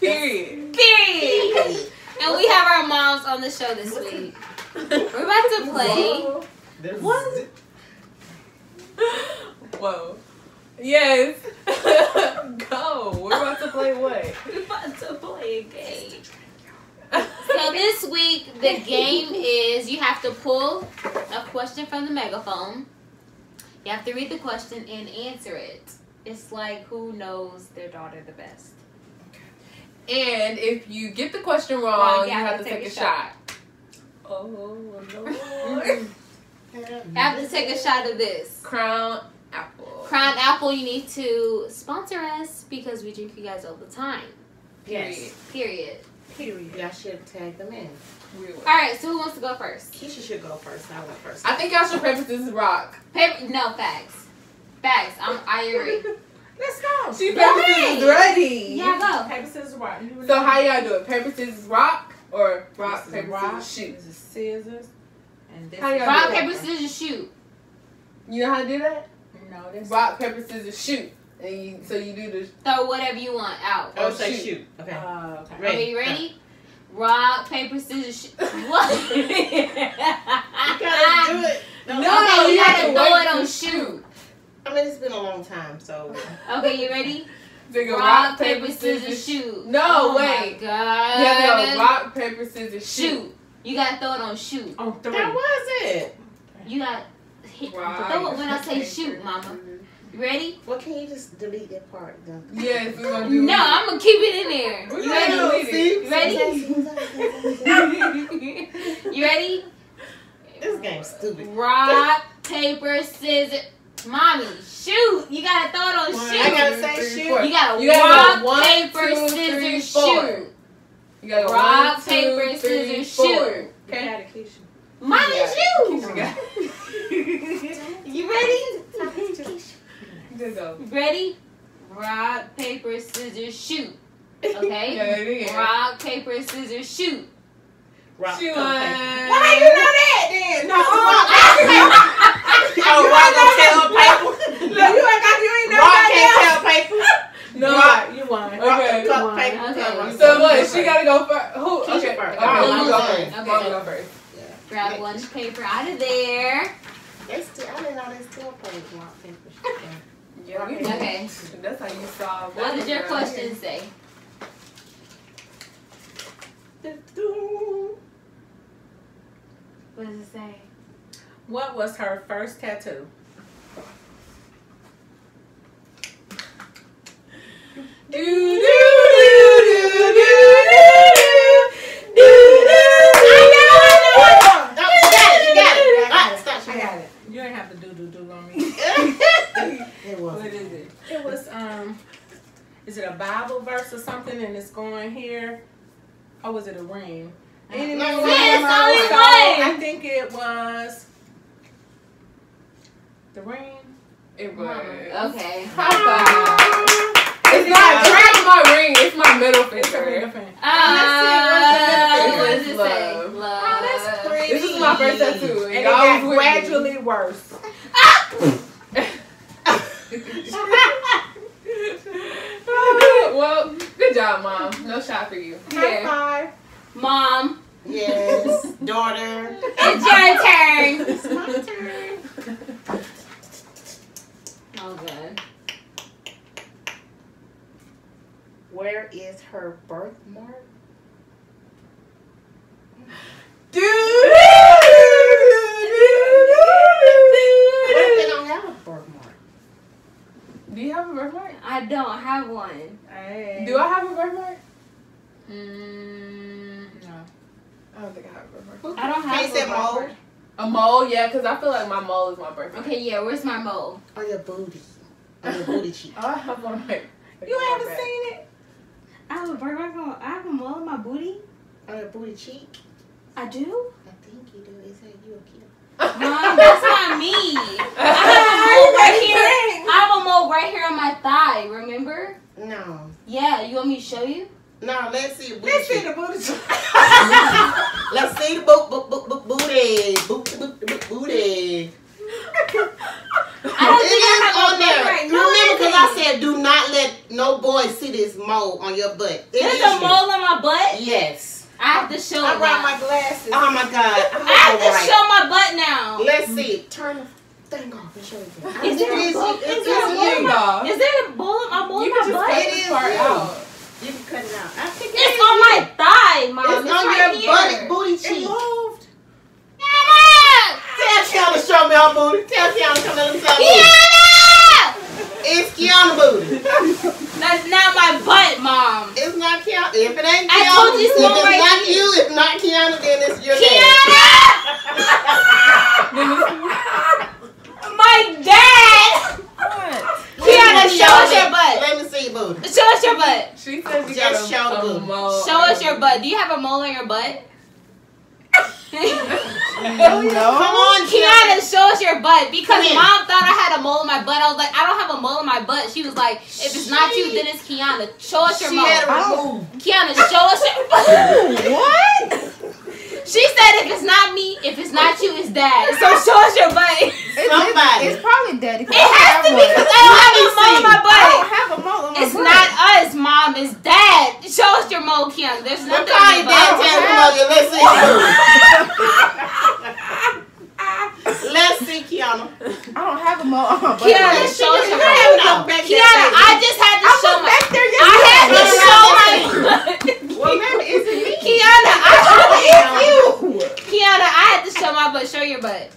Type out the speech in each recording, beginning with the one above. Period. And we have our moms on the show this week. We're about to play. What? Whoa. Yes. Go. We're about to play what? We're about to play a game. So this week, the game is you have to pull a question from the megaphone. You have to read the question and answer it. It's like who knows their daughter the best. Okay. And if you get the question wrong, you have to take a shot. Oh, no. You have to take a shot of this. Crown Apple. Crown Apple, you need to sponsor us because we drink you guys all the time. Yes. Period. Y'all should tag them in. Really? All right, so who wants to go first? Keisha should go first. I went first. I think y'all should practice this rock. Paper? No, facts. I agree. Let's go. She practices ready. Yeah, go. Paper, scissors, rock. So how y'all do it? Paper, scissors, rock, or rock, paper, rock, shoot? Scissors. And this rock, paper, scissors, shoot. You know how to do that? No. That's rock, paper, scissors, shoot. And you do the throw whatever you want out. Oh, say shoot. Okay. Okay. Ready? Ready? Rock, paper, scissors, shoot. What? You gotta do it. No, you gotta throw it on shoot. I mean, it's been a long time, so. Okay, you ready? Rock, paper, scissors, shoot. No, wait. Oh my God. Yeah, no. Rock, paper, scissors, shoot. You gotta throw it on shoot. Oh, three. That was it. You gotta hit. Throw it when I say shoot, mama. Ready? Well, can you just delete that part, though? Yes, we're gonna do it. No, I'm gonna keep it in there. You ready? You ready? This game's stupid. Rock, paper, scissors. Mommy, shoot. You gotta throw it on shoot. I gotta say shoot. You gotta rock, paper, scissors, shoot. You gotta rock, paper, scissors, shoot. Okay. Mommy, shoot. You ready? Ready? Rock, paper, scissors, shoot. Okay? Rock, paper, scissors, shoot. Rock, paper. Well, how you know that then? No, rock, paper. Oh, rock, tell paper. No, you ain't got you ain't know rock, tell paper. No, you won. Okay. Rock, paper. Okay. So what? She gotta go first. Who? Okay. I'll go first. I'll go first. Grab one paper out of there. I didn't know they still played rock, paper, shoot. Yeah, okay. That's how you solve. What did your question say? What does it say? What was her first tattoo? Is it a Bible verse or something and it's going here? Or was it a ring? I think it was the ring. It was. Okay. It's not my ring, it's my middle finger. Let's see what it was. Love. Oh, that's pretty. This is my first tattoo. And it got gradually worse. Well, good job, Mom. No shot for you. High five. Mom. Yes. Daughter. It's your turn. It's my turn. Oh, good. Where is her birthmark? Dude. I don't have a birthmark. Do you have a birthmark? I don't have one. Do I have a birthmark? No. I don't think I have a birthmark. I don't have a birthmark. Mole? A mole, yeah, because I feel like my mole is my birthmark. Okay, yeah, where's my mole? On your booty. On your booty cheek. Oh, I have one. You haven't seen it? I have a birthmark on, I have a mole on my booty? On your booty cheek? I do? I think you do. It's like you a kid. Mom, that's not me. I have a mole right here on my thigh, remember? No. Yeah, you want me to show you? No, let's see. Let's see the booty. Let's see the booty. Booty. I don't think I have on there. Right now. Remember because I said do not let no boy see this mole on your butt. There's a mole on my butt? Yes. I have to show it. I brought my glasses. Oh my God. I have to show my butt now. Let's see. Turn the thing off and show it. Is there a mole on my butt? You can just cut this part out. You can cut it out. It's on my thigh, Mom. It's on your booty cheek. It moved. Tell Kiana to show me her booty. Tell Kiana to come and look at me. It's Kiana booty. That's not my butt, Mom. It's not Kiana. If it ain't Kiana, I told you so if it's not you, if not Kiana, then it's your dad. Kiana! My dad! What? Kiana, show us your butt. Let me see your booty. Show us your butt. She says you just show the booty. Show us your butt. Do you have a mole on your butt? No. Come on, Kiana, show us your butt. Because Mom thought I had a mole in my butt. I was like, I don't have a mole in my butt. She was like, if it's not you, then it's Kiana. Show us your mole. Kiana, show us your butt. What? She said, if it's not me, if it's not you, it's Dad. So show us your butt. It's probably Daddy. It has to be because I don't have a mole in my butt. I don't have a mole in my butt. It's not us, Mom. It's Dad. Show us your mole, Kiana. There's nothing. We're Dad. Let's see. Let's see, Kiana. I don't have a mole on my butt. Kiana, show us your butt. No. Kiana, I just had to show my butt. I had to show my butt. Well, remember, it's me. Kiana, I had to show my butt. Show your butt.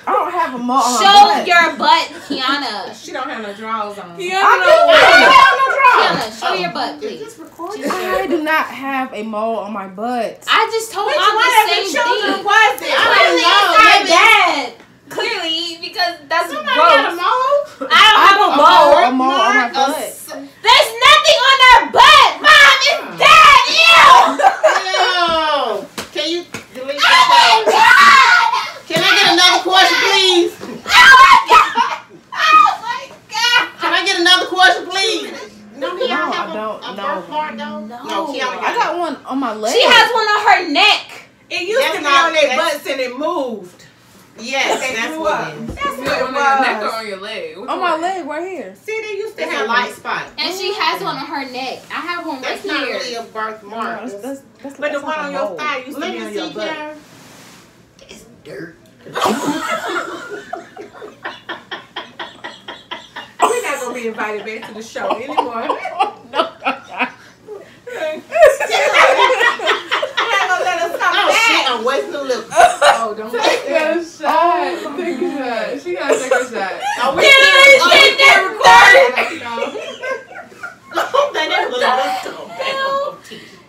I don't have a mole on my butt. Show your butt, Kiana. She don't have no drawers on. Kiana, I don't have no drawers. Kiana, show your butt, please. I do not have a mole on my butt. I just told Mom the same thing. Why is it? Clearly, it's not Dad. Clearly, because that's somebody got a mole. I don't have a mole on my butt. There's nothing on our butt, Mom. It's Dad. Ew. Can you delete that? Oh my God. Can I get another question, please? Oh my God. Oh my God. Can I get another question, please? No, I don't. No, I got one on my leg. She has one on her neck. It used to be on their butts and it moved. Yes, that's what it is. That's what on your neck or on your leg? On my leg, right here. See, they used to have a light spot. And she has one on her neck. I have one right here. That's not really a birthmark. But the one on your thigh used to be on your butt. It's dirt. Be invited back to the show anymore. You're not gonna let us come back. I'm wasting the lips. Oh, don't take that shot. Take a shot. She gotta take a shot. Oh, we did that recording. Oh, that is what hell.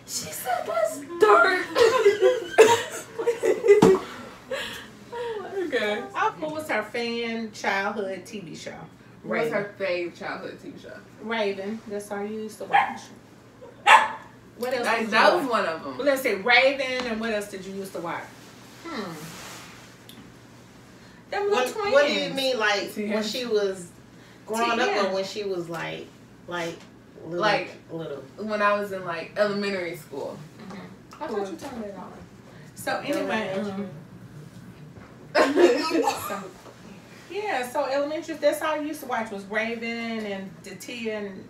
She said that's dark. Okay. What was her fan childhood TV show? Raven. What's her fave childhood TV show? Raven. That's all you used to watch. What else? Like, that was one of them. Well, let's say Raven, and what else did you used to watch? Them little twins. What do you mean, like when she was growing up, or when she was like little? When I was in like elementary school. I thought you turned it on. So anyway. Yeah, so elementary, that's all I used to watch was Raven and Datia and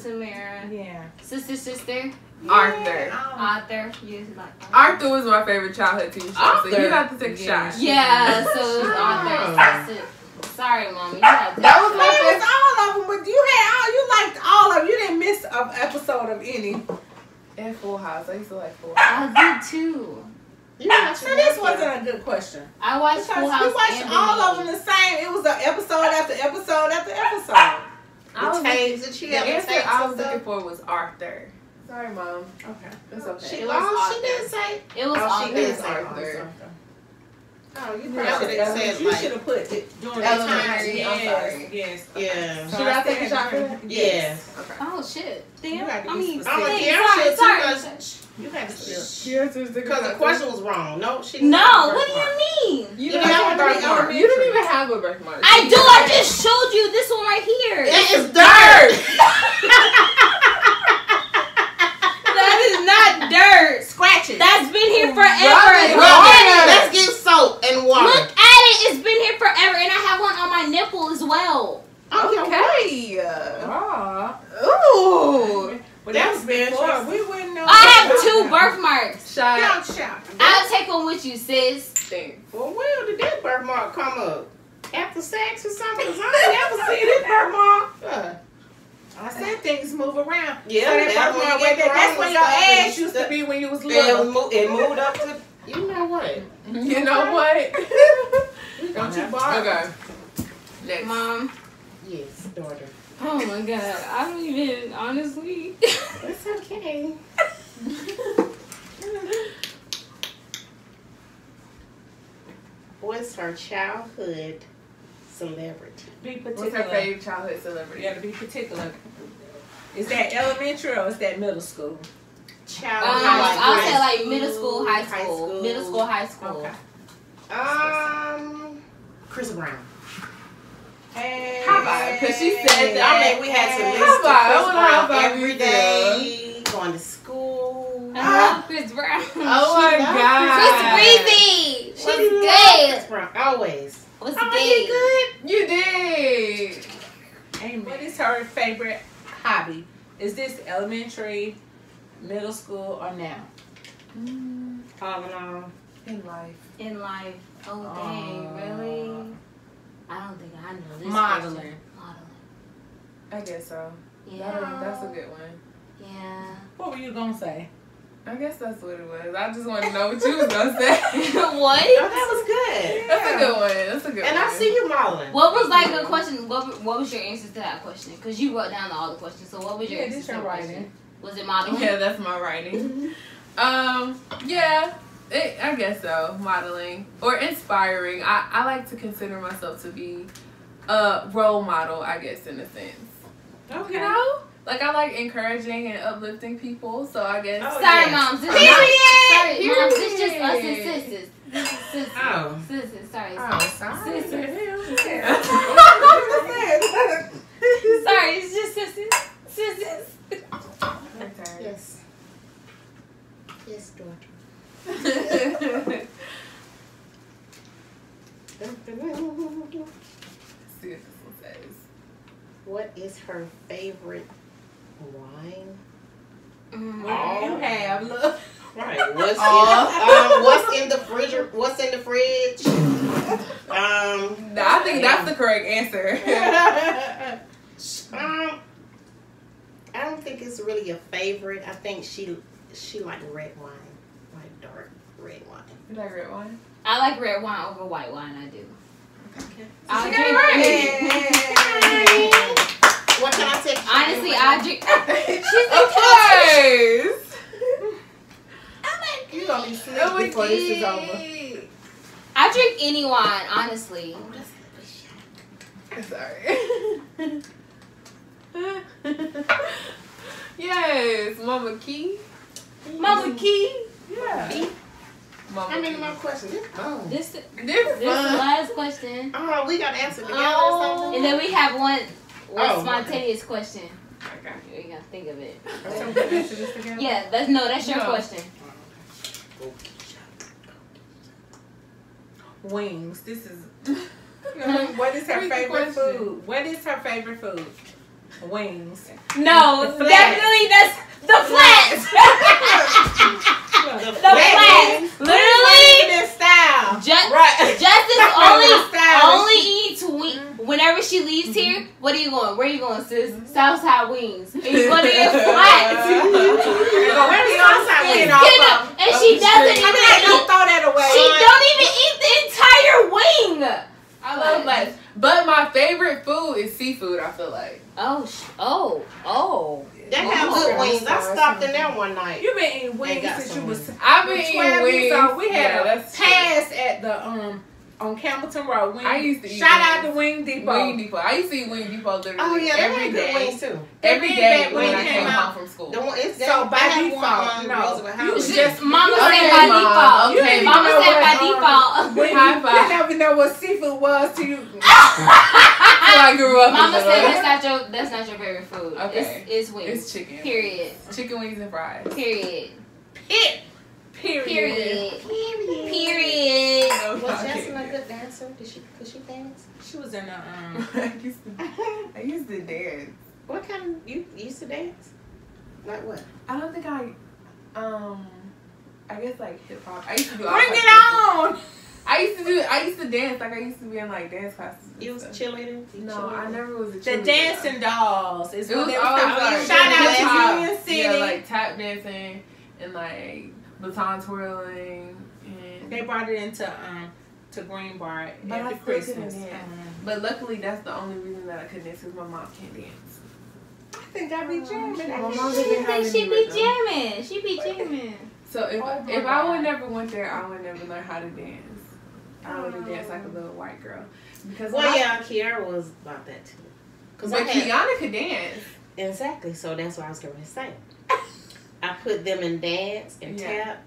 Samara. Yeah. Sister. Yeah. Arthur. Arthur. You like Arthur was my favorite childhood TV show, so you have to take a shot. Yeah, so it was Arthur. Sorry, Mom. You had to that was my favorite. All of them, but you liked all of them. You didn't miss an episode of any. And Full House. I used to like Full House. I did too. So this wasn't a good question. I watched Full House. We watched all of them the same. It was an episode after episode after episode. The answer I was looking for was Arthur. Sorry, Mom. Okay, that's okay. She didn't say it was Arthur. She did say Arthur. Oh, you probably should have said. You should have put it during that time. Yes. Yeah. Should I take a shot? Yes. Okay. Oh shit. Damn. I mean, sorry. You had to steal. Because the question was wrong. No, she didn't. No, what do you mean? You didn't have a birthmark. You didn't even have a birthmark. I do. I just showed you this one right here. It is dirt. That is not dirt. Scratch it. That's been here forever. Let's get soap and water. Look at it. It's been here forever. And I have one on my nipple as well. Okay. Wow. Ooh. birthmarks. Shot. Out, shot. I'll take one with you, sis. Damn. Well, where did that birthmark come up? After sex or something? Because I ain't never seen this birthmark. I said things move around. Yeah, so that's when your ass used to be when you was little. It moved up to, you know what? You know what? Don't you bother. Okay. Next. Mom. Yes, daughter. Oh my God. I don't even, honestly. It's okay. What's her childhood celebrity? Be particular. What's her favorite childhood celebrity? You gotta be particular. Is that elementary or is that middle school? Childhood. I'll say like middle school, high school. Middle school, high school. Okay. Chris Brown. Hey. How about? Because she said that. I mean, we had to listen to Chris Brown every day, going to school. I love Chris Brown. Oh my God. Chris Breezy. She's good. Always. What's good? Oh, you good? You did. Amen. What is her favorite hobby? Is this elementary, middle school, or now? All in all. In life. In life. Oh, dang. Really? I don't think I know this. Modeling. Modeling. I guess so. Yeah. That's a good one. Yeah. What were you going to say? I guess that's what it was. I just wanted to know what you was going to say. What? Oh, that was good. Yeah. That's a good one. That's a good one. And I see you modeling. What was like a question? What was your answer to that question? Because you wrote down all the questions. So what was your answer to that question? Was it modeling? Yeah, that's my writing. Yeah, I guess so. Modeling. Or inspiring. I like to consider myself to be a role model, I guess, in a sense. Okay. You know? Like, I like encouraging and uplifting people, so I guess. Oh, sorry, moms. Period! Sorry, moms. It's just us and sisters. This is sisters. Oh. Sisters, sorry. Oh, sorry. Sisters. Sorry, it's just sisters. Sisters. Okay. Yes. Yes, daughter. Let's see what this one says. What is her favorite wine? What do you have? Look. Right. What's what's in the fridge? No, I think that's the correct answer. I don't think it's really a favorite. I think she like red wine, like dark red wine. You like red wine? I like red wine over white wine. I do. Okay. I drink. Right. What can I take? Honestly, I drink. She's okay. You gonna be sick before this is over. I drink any wine, honestly. Oh, that's sorry. Yes, Mama Key. Mama Key. Yeah. Key. How many more questions? Oh. This is the last question. Oh, we got to answer together or something. And then we have one spontaneous question. Okay. You ain't got to think of it. Yeah, that's your question. Wings. This is... What is her favorite food? What is her favorite food? Wings. No, definitely that's the flats. The flats, literally. Style. Justice only eats wings whenever she leaves here. What are you going? Where are you going, sis? Southside wings. And you going to get flats. And she doesn't even throw that away. She don't even eat the entire wing. I love flats, but my favorite food is seafood. I feel like. Oh. They have good wings. I stopped in there one night. You've been eating wings since you was. I've been eating wings. So we had a pass at the on Campbellton Road. I used to eat. Shout out to Wing Depot. I used to eat Wing Depot literally. Oh yeah, every day. Wings too. Every day when I came home from school. So by default, no. You just mama said by default. Okay, mama said by default. You never know what seafood was to you. I grew up. Mama said that's not your favorite food. Okay. It's wings. It's chicken. Period. Chicken wings and fries. Period. Period. Was Jasmine a good dancer? Could she dance? She was in a I used to dance. What kind of you used to dance? Like what? I don't think I I guess like hip hop. I used to do all bring it on. I used to dance. Like I used to be in like dance classes. You was cheerleading? No, I never was a cheerleader. The dancing dolls. It was always like shout out to Union City. Yeah, like tap dancing and like baton twirling. And they brought it into Green Bar after Christmas. But luckily, that's the only reason that I couldn't dance because my mom can't dance. I think I'd be jamming. She be jamming. So if I would never went there, I would never learn how to dance. I would dance like a little white girl. Because Kiara was about that too. But Kiana could dance. Exactly. So that's what I was going to say. I put them in dance and tap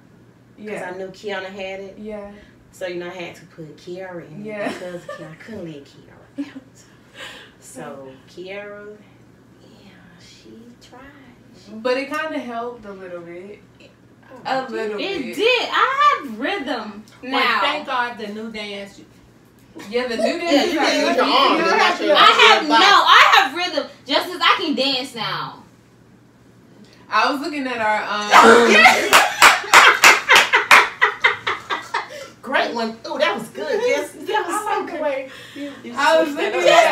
because I knew Kiana had it. Yeah. So, you know, I had to put Kiara in because I couldn't leave Kiara out. So, Kiara, she tried. But it kind of helped a little bit. A little bit. It did. I have rhythm now. Well, thank God the new dance. Yeah, the new dance. I have rhythm just as I can dance now. I was looking at our... Great one. Oh, that was good. Yes, that was so good. I was looking at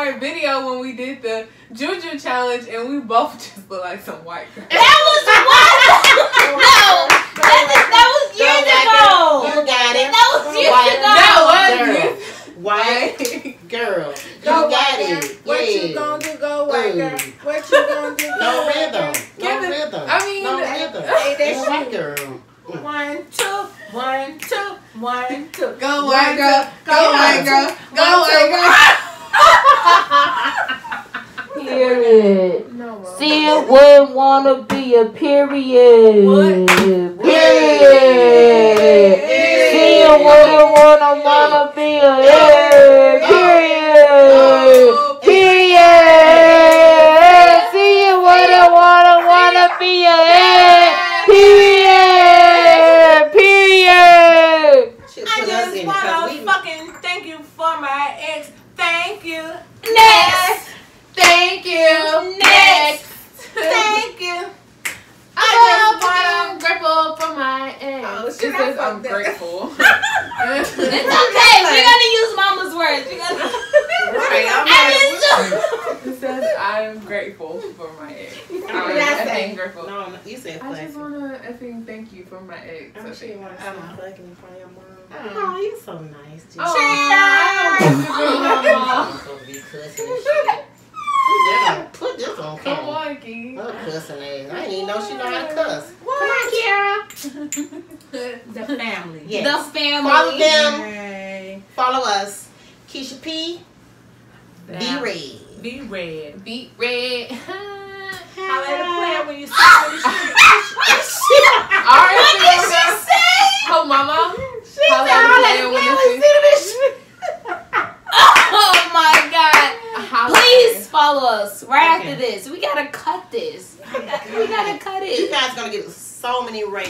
our video when we did the Juju challenge, and we both just look like some white girls. That was That was years ago. What you gonna do? No rhythm. I mean, no rhythm. Hey, One, two. Go white girl. Go white girl. Go white girl. Period. Sid wouldn't wanna be a period. What? Period. Sid wouldn't wanna be a period.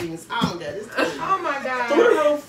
Ratings. Oh my god.